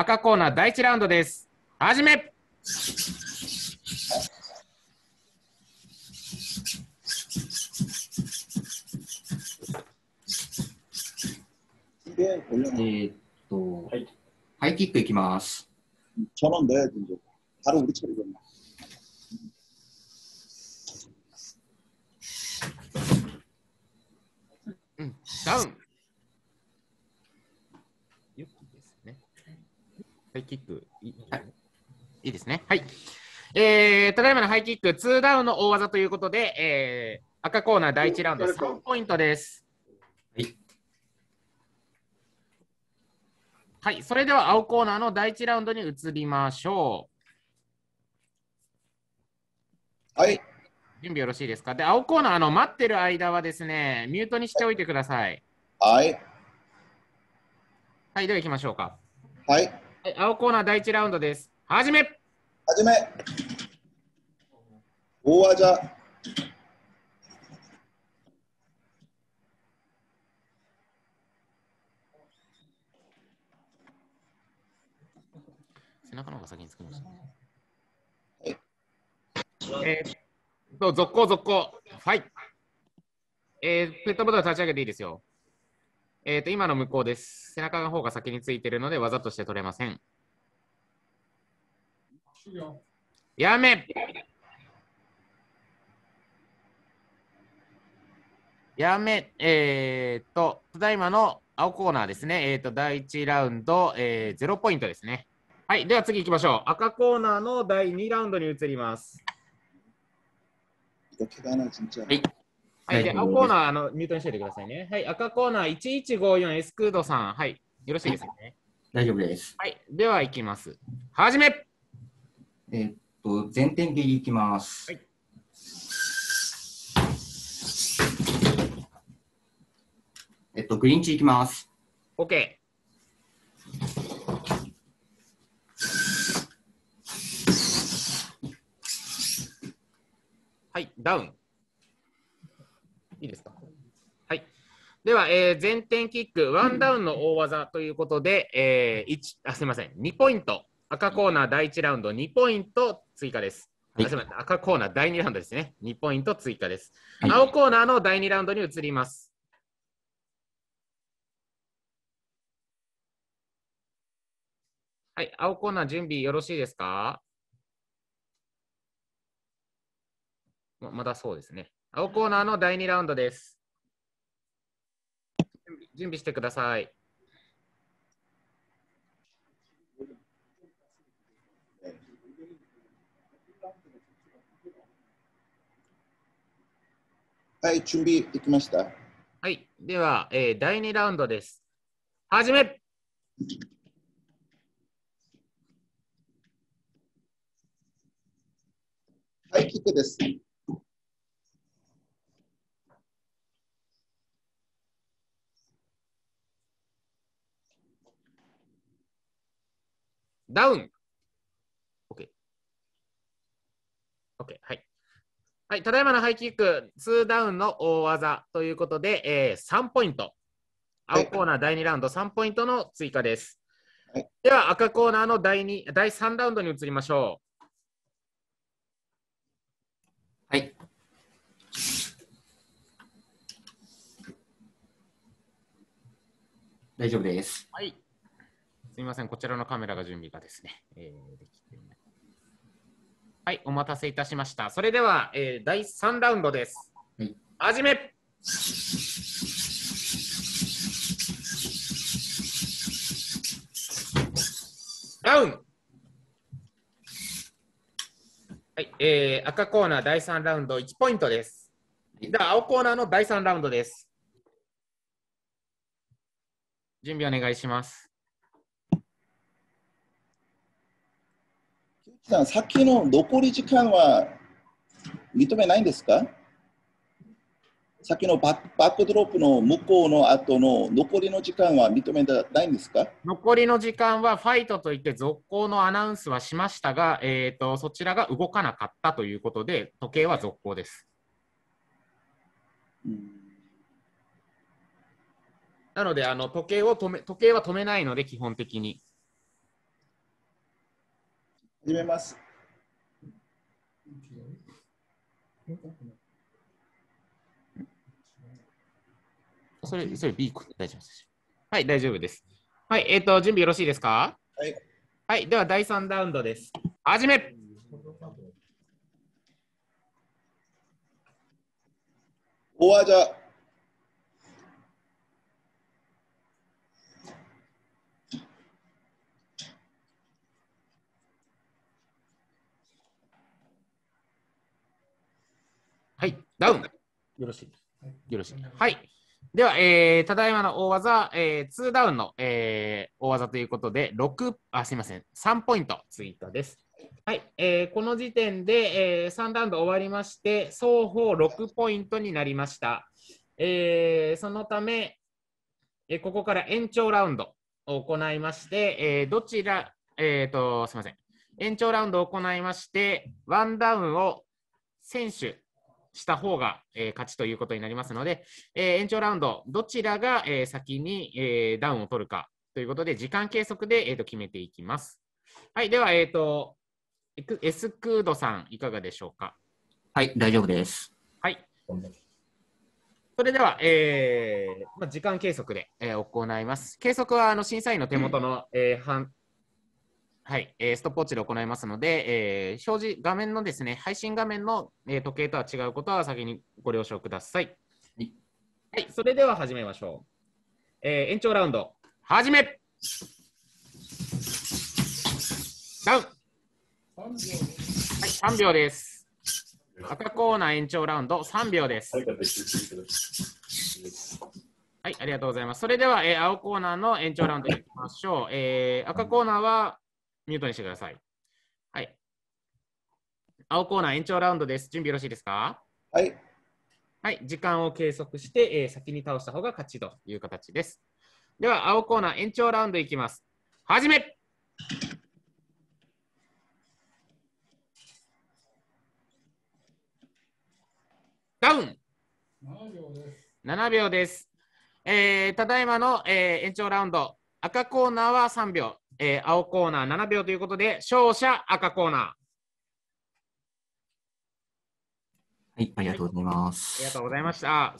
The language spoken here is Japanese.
赤コーナー第1ラウンドです。はじめ。はい、ハイキックいきます。ダウン。いいですね。ハイキックいいですね。はい。ただいまのハイキック2ダウンの大技ということで、赤コーナー第1ラウンド3ポイントです。はい。はい、それでは青コーナーの第1ラウンドに移りましょう。はい。準備よろしいですか。で、青コーナー待ってる間はですね、ミュートにしておいてください。はい。はい、では行きましょうか。はい。はい、青コーナー第1ラウンドです。はじめ。はじめ。大技。背中の方が先につきましたね。はい。続行続行。はい。ペットボトル立ち上げていいですよ。今の向こうです。背中の方が先についてるので、技として取れません。やめ。やめ。ただいまの青コーナーですね。第1ラウンド、0ポイントですね。はい。では次行きましょう。赤コーナーの第2ラウンドに移ります。はい、青コーナーミュートにしておいてくださいね。はい、赤コーナー1154エスクードさん、はい、よろしいですかね。大丈夫です。はい、では行きます。はじめ。前転蹴りいきます。はい。グリンチいきます。OK。はい、ダウン。いいですか。はい。では、前転キック、ワンダウンの大技ということで、すみません、2ポイント。赤コーナー第1ラウンド、2ポイント追加です。はい、すみません、赤コーナー第2ラウンドですね。2ポイント追加です。はい、青コーナーの第2ラウンドに移ります。はい、青コーナー準備よろしいですか。まだそうですね。青コーナーの第2ラウンドです。準備してください。はい、準備できました。はい、では、第2ラウンドです。はじめ。はい、キックです。ダウン。OK。OK。はい。はい。ただいまのハイキック、2ダウンの大技ということで、3ポイント。青コーナー第2ラウンド、3ポイントの追加です。はい、では、赤コーナーの第3ラウンドに移りましょう。はい。大丈夫です。はい。すみません、こちらのカメラが準備がですね、できていない。はい、お待たせいたしました。それでは、第3ラウンドです。はい、はじめ。ダウン。はい、赤コーナー第3ラウンド1ポイントです。では、青コーナーの第3ラウンドです。準備お願いします。さっきの残り時間は認めないんですか。さっきのバックドロップの向こうの後の残りの時間は認めないんですか。残りの時間はファイトといって続行のアナウンスはしましたが、そちらが動かなかったということで時計は続行です。なので時計は止めないので基本的に。始めます。それ B 君、大丈夫です。はい、大丈夫です。はい、準備よろしいですか？はい。はい、では第3ラウンドです。始め。おわじゃ。はい、ダウン。よろしい。はい。では、ただいまの大技、2ダウンの、大技ということで、3ポイントツイートです。はい、この時点で、3ラウンド終わりまして、双方6ポイントになりました。そのため、ここから延長ラウンドを行いまして、延長ラウンドを行いまして、1ダウンを選手、した方が、勝ちということになりますので、延長ラウンドどちらが、先に、ダウンを取るかということで時間計測で、決めていきます。はい、では、エスクードさんいかがでしょうか？はい、大丈夫です。はい、それでは、時間計測で、行います。計測は審査員の手元の、はい、ストップウォッチで行いますので、表示画面のですね、配信画面の時計とは違うことは先にご了承ください。はい、はい、それでは始めましょう。延長ラウンド、始め。ダウン。はい、3秒です。赤コーナー延長ラウンド3秒です。はい、ありがとうございます。それでは、青コーナーの延長ラウンドに行きましょう。赤コーナーはミュートにしてください。はい。青コーナー延長ラウンドです。準備よろしいですか？はい。はい。時間を計測して、先に倒した方が勝ちという形です。では、青コーナー延長ラウンドいきます。始め。ダウン。7秒です。ただいまの、延長ラウンド、赤コーナーは3秒。青コーナー7秒ということで、勝者赤コーナー。はい、ありがとうございます。ありがとうございました。